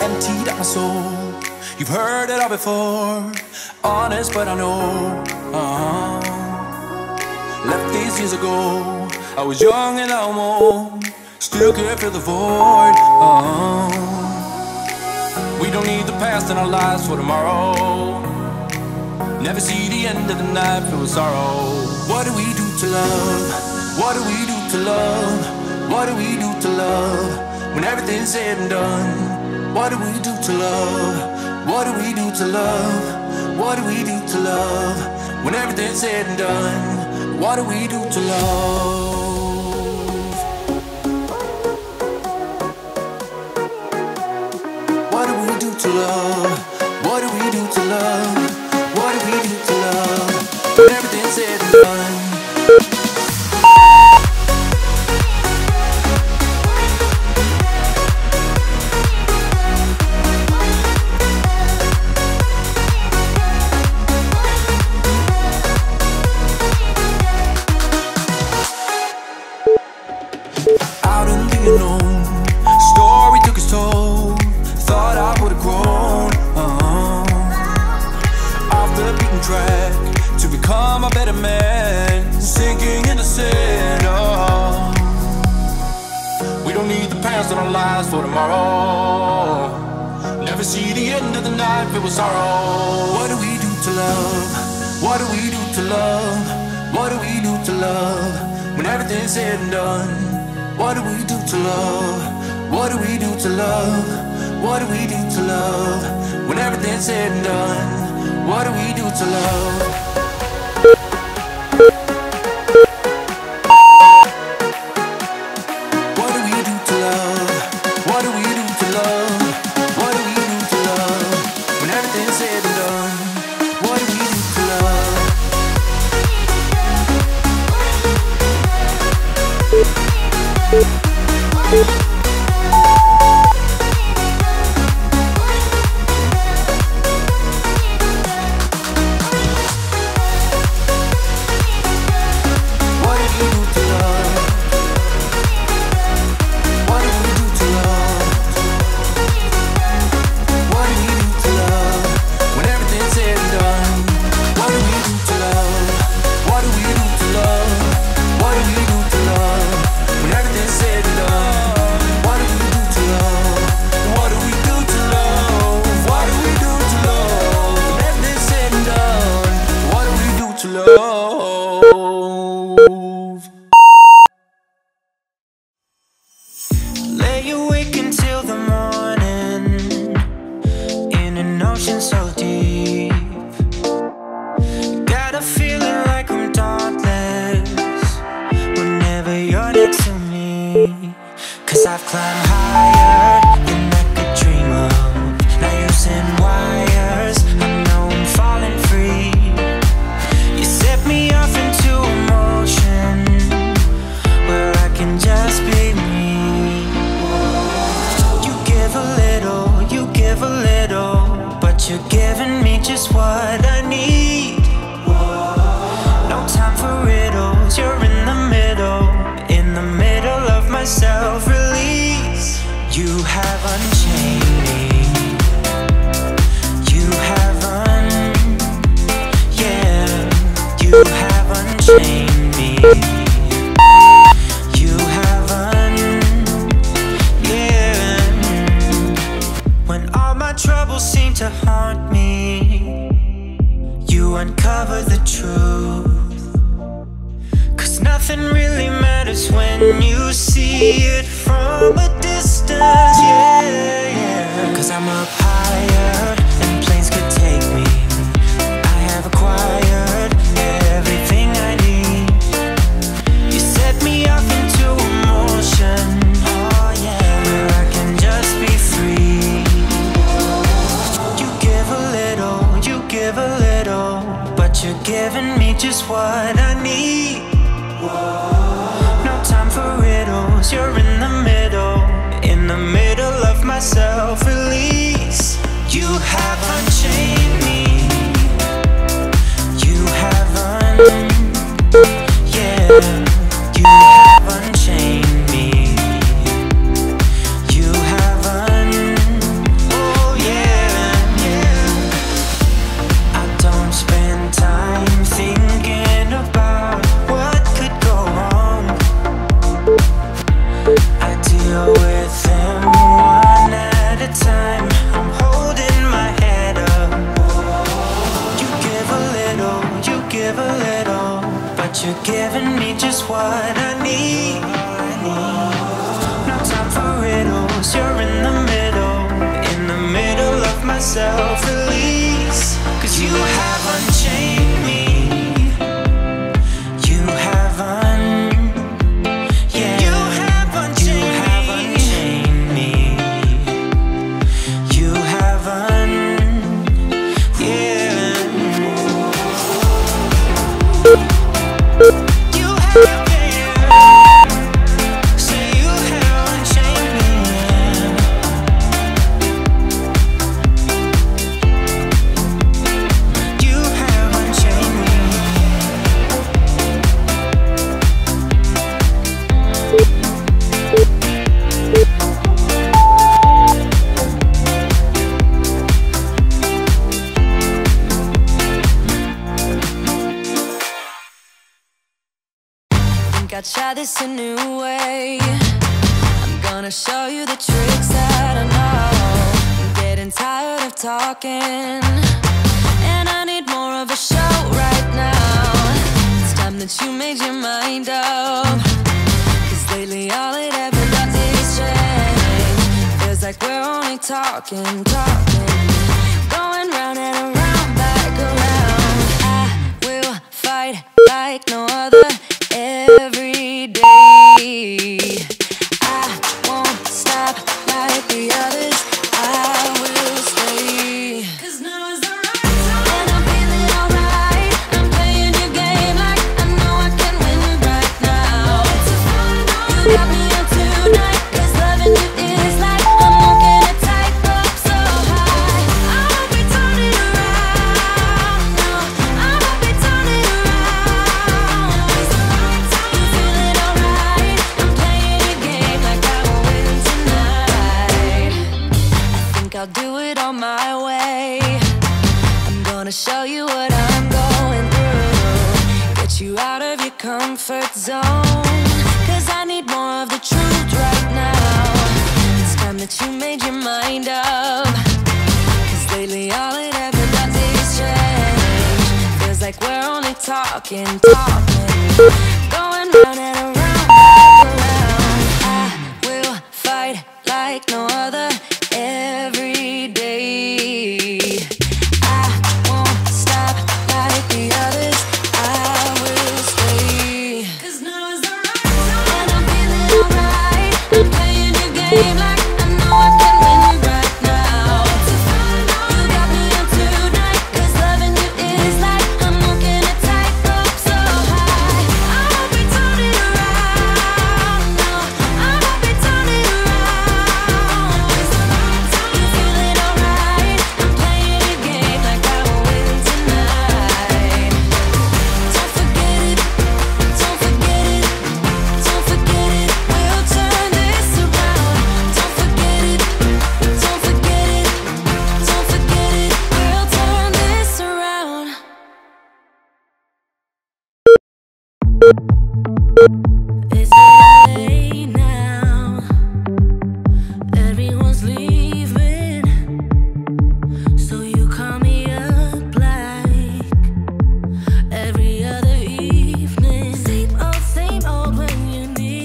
Emptied out my soul, you've heard it all before. Honest, but I know. Left these years ago. I was young and I'm old. Still can't fill the void. We don't need the past in our lives for tomorrow. Never see the end of the night filled with sorrow. What do we do to love? What do we do to love? What do we do to love when everything's said and done? What do we do to love? What do we do to love? What do we do to love? When everything's said and done, what do we do to love? For tomorrow, never see the end of the night filled with sorrow. What do we do to love? What do we do to love? What do we do to love when everything's said and done? What do we do to love? What do we do to love? What do we do to love when everything's said and done? What do we do to love? happens when you see it from a distance, yeah, yeah. 'Cause I'm up higher than planes could take me. I have acquired everything I need. You set me off into emotion, oh yeah, where I can just be free. You give a little, you give a little, but you're giving me just what I need. Whoa. You're in the middle of my self-release. You have unchained me. You have yeah, you have unchained me. You have oh yeah, yeah. I don't spend time thinking about what could go wrong. I deal with them one at a time. I'm holding my head up. You give a little, but you're giving me just what I need. No time for riddles, you're in the middle of my self-release. 'Cause you have unchained me. You have I'll try this a new way. I'm gonna show you the tricks that I know. I'm getting tired of talking, and I need more of a show right now. It's time that you made your mind up, 'cause lately all it ever does is change. Feels like we're only talking, going round and around, back around. I will fight like no other. Every day I won't stop like the others, I will stay. 'Cause now is the right time, and I'm feeling alright. I'm playing your game like I know I can win right now. You got me up tonight, 'cause loving you is like I'm walking a tightrope so high. I won't be turning around, no, I won't be turning around. I'll do it on my way. I'm gonna show you what I'm going through, get you out of your comfort zone, 'cause I need more of the truth right now. It's time that you made your mind up, 'cause lately all it ever does is change. Feels like we're only talking, going round and around, back around. I will fight like no other. Every day I won't stop like the others, I will stay. 'Cause now is the right time, and I'm feeling alright. I'm playing your game like I know I can win right now. You got me up tonight, 'cause loving you is like I'm walking a tightrope so high. I won't be turning around, no, I won't be turning around. Every other evening, same old when you need.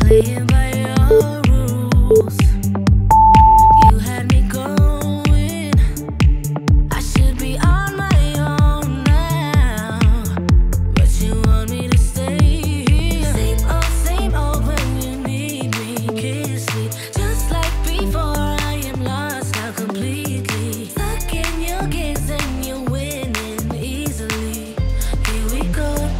Playing by your rules, you had me going. I should be on my own now, but you want me to stay here. Same old when you need me. Kiss me just like before. I am lost now completely, stuck in your games and you're winning easily. Here we go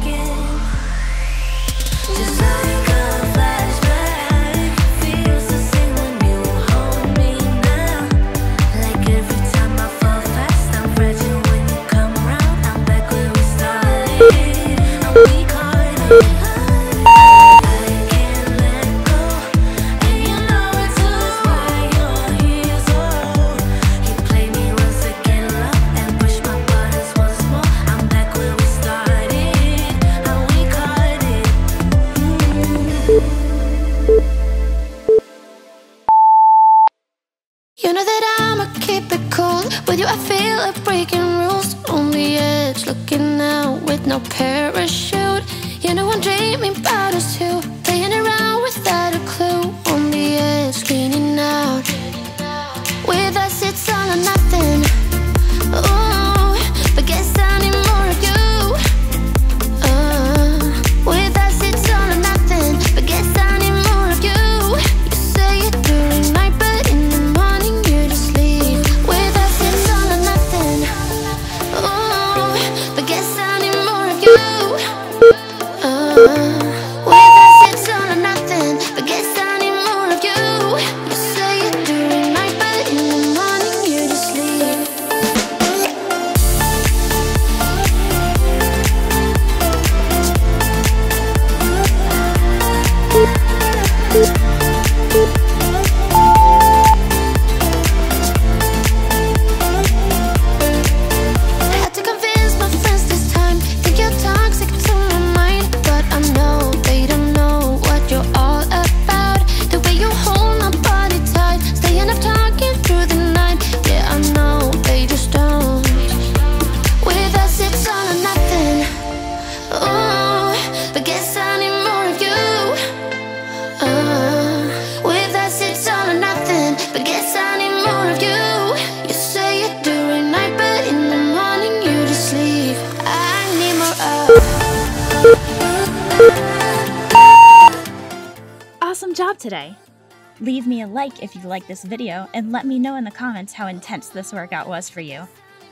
again, just like with you. I feel like breaking rules, on the edge, looking out with no parachute. You know I'm dreaming about us too, playing around without a clue. On the edge, leaning out. With us it's all or nothing. Ooh, but guess I need more of you. With us it's all or nothing, but guess I need more of you. You say it during night, but in the morning you just leave. Awesome job today! Leave me a like if you like this video, and let me know in the comments how intense this workout was for you.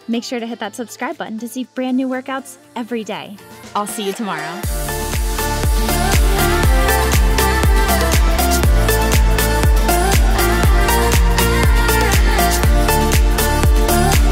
Make sure to hit that subscribe button to see brand new workouts every day. I'll see you tomorrow.